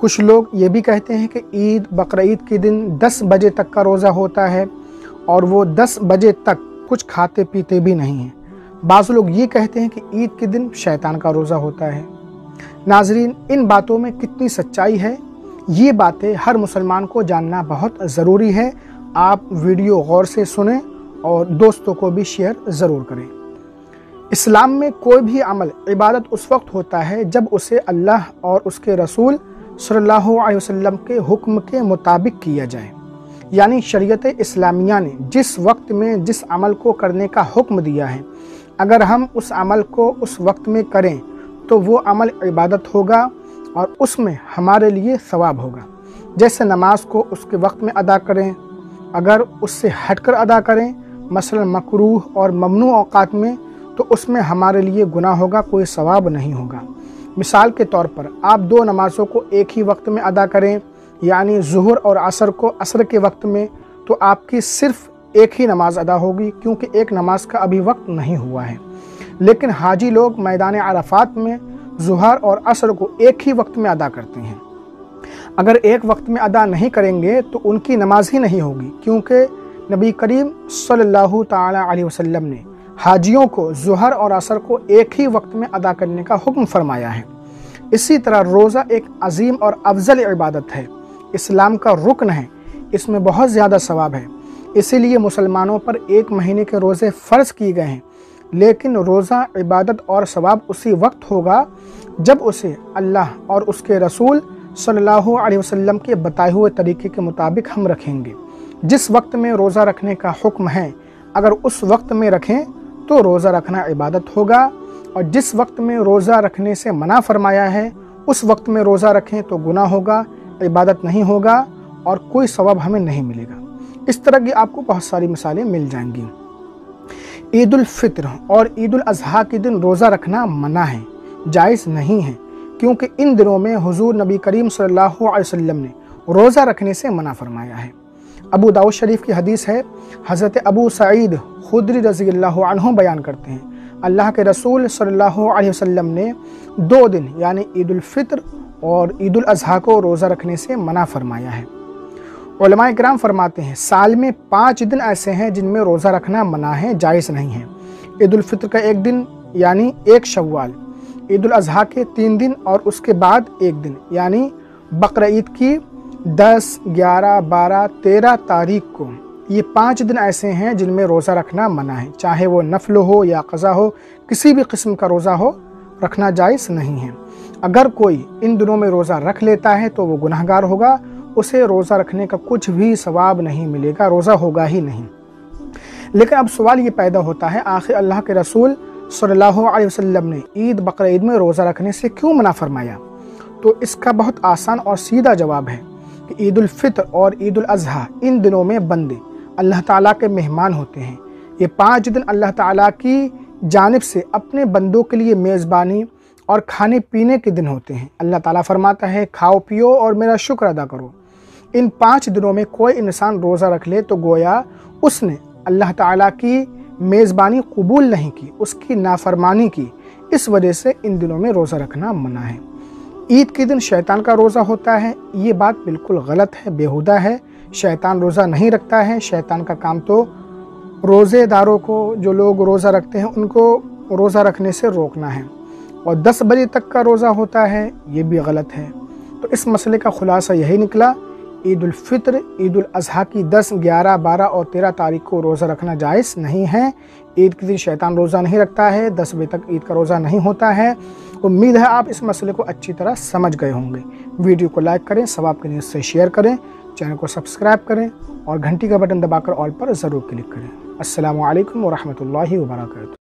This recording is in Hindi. कुछ लोग ये भी कहते हैं कि ईद बकरीद के दिन 10 बजे तक का रोज़ा होता है और वो 10 बजे तक कुछ खाते पीते भी नहीं हैं। बाज़ लोग ये कहते हैं कि ईद के दिन शैतान का रोज़ा होता है। नाजरीन, इन बातों में कितनी सच्चाई है, ये बातें हर मुसलमान को जानना बहुत ज़रूरी है। आप वीडियो गौर से सुनें और दोस्तों को भी शेयर ज़रूर करें। इस्लाम में कोई भी अमल इबादत उस वक्त होता है जब उसे अल्लाह और उसके रसूल सल्लल्लाहु अलैहि वसल्लम के हुक्म के मुताबिक किया जाए। यानी शरीयत इस्लामिया ने जिस वक्त में जिस अमल को करने का हुक्म दिया है, अगर हम उस अमल को उस वक्त में करें तो वो अमल इबादत होगा और उसमें हमारे लिए सवाब होगा। जैसे नमाज को उसके वक्त में अदा करें, अगर उससे हटकर अदा करें मसलन मकरूह और ममनू औकात में, तो उसमें हमारे लिए गुनाह होगा, कोई सवाब नहीं होगा। मिसाल के तौर पर आप दो नमाज़ों को एक ही वक्त में अदा करें, यानी ज़ुहर और असर को असर के वक्त में, तो आपकी सिर्फ़ एक ही नमाज़ अदा होगी क्योंकि एक नमाज का अभी वक्त नहीं हुआ है। लेकिन हाजी लोग मैदान अराफात में ज़ुहर और असर को एक ही वक्त में अदा करते हैं। अगर एक वक्त में अदा नहीं करेंगे तो उनकी नमाज ही नहीं होगी, क्योंकि नबी करीम सल्लल्लाहु ताला अलैहि वसल्लम ने हाजियों को ज़ुहर और असर को एक ही वक्त में अदा करने का हुक्म फरमाया है। इसी तरह रोज़ा एक अजीम और अफजल इबादत है, इस्लाम का रुकन है, इसमें बहुत ज़्यादा सवाब है। इसीलिए मुसलमानों पर एक महीने के रोज़े फ़र्ज किए गए हैं। लेकिन रोज़ा इबादत और सवाब उसी वक्त होगा जब उसे अल्लाह और उसके रसूल सल्लल्लाहु अलैहि वसल्लम के बताए हुए तरीके के मुताबिक हम रखेंगे। जिस वक्त में रोज़ा रखने का हुक्म है, अगर उस वक्त में रखें तो रोज़ा रखना इबादत होगा, और जिस वक्त में रोज़ा रखने से मना फरमाया है उस वक्त में रोज़ा रखें तो गुनाह होगा, इबादत नहीं होगा और कोई सवाब हमें नहीं मिलेगा। इस तरह की आपको बहुत सारी मिसालें मिल जाएंगी। ईद उल फित्र और ईद उल अजहा के दिन रोज़ा रखना मना है, जायज़ नहीं है, क्योंकि इन दिनों में हुजूर नबी करीम सल्लल्लाहु अलैहि वसल्लम ने रोज़ा रखने से मना फरमाया है। अबू दाऊद शरीफ की हदीस है, हज़रत अबू सईद खुदरी रज़ी अल्लाहु अन्हु बयान करते हैं, अल्लाह के रसूल सल्लल्लाहु अलैहि वसल्लम ने 2 दिन यानी ईद उल फित्र और ईद उल अजहा को रोज़ा रखने से मना फरमाया है। उलमाए किराम फरमाते हैं, साल में 5 दिन ऐसे हैं जिनमें रोज़ा रखना मना है, जायज़ नहीं है। ईद उल फित्र का 1 दिन यानी 1 शव्वाल, ईद उल अजहा के 3 दिन और उसके बाद 1 दिन, यानी बकरीद की 10, 11, 12, 13 तारीख को। ये 5 दिन ऐसे हैं जिनमें रोज़ा रखना मना है, चाहे वो नफल हो या क़ज़ा हो, किसी भी किस्म का रोज़ा हो, रखना जायज़ नहीं है। अगर कोई इन दिनों में रोज़ा रख लेता है तो वो गुनहगार होगा, उसे रोज़ा रखने का कुछ भी सवाब नहीं मिलेगा, रोज़ा होगा ही नहीं। लेकिन अब सवाल ये पैदा होता है, आखिर अल्लाह के रसूल सल्लल्लाहु अलैहि वसल्लम ने ईद बकरीद में रोज़ा रखने से क्यों मना फरमाया? तो इसका बहुत आसान और सीधा जवाब है कि ईद उल फित्र और ईद उल अजहा, इन दिनों में बंदे अल्लाह ताला के मेहमान होते हैं। ये 5 दिन अल्लाह ताला की जानिब से अपने बंदों के लिए मेज़बानी और खाने पीने के दिन होते हैं। अल्लाह ताला फरमाता है, खाओ पियो और मेरा शुक्र अदा करो। इन 5 दिनों में कोई इंसान रोज़ा रख ले तो गोया उसने अल्लाह ताला की मेज़बानी कबूल नहीं की, उसकी नाफरमानी की। इस वजह से इन दिनों में रोज़ा रखना मना है। ईद के दिन शैतान का रोज़ा होता है, ये बात बिल्कुल गलत है, बेहुदा है। शैतान रोज़ा नहीं रखता है। शैतान का काम तो रोज़ेदारों को, जो लोग रोज़ा रखते हैं उनको रोज़ा रखने से रोकना है। और 10 बजे तक का रोज़ा होता है, ये भी गलत है। तो इस मसले का खुलासा यही निकला, ईद उल फित्र, ईद उल अजहा की 10, 11, 12 और 13 तारीख को रोज़ा रखना जायज़ नहीं है। ईद के दिन शैतान रोज़ा नहीं रखता है, 10 बजे तक ईद का रोज़ा नहीं होता है। उम्मीद है आप इस मसले को अच्छी तरह समझ गए होंगे। वीडियो को लाइक करें, सवाब के न्यूज़ से शेयर करें, चैनल को सब्सक्राइब करें और घंटी का बटन दबाकर ऑल पर ज़रूर क्लिक करें। अस्सलामु अलैकुम व रहमतुल्लाहि व बरकातहू।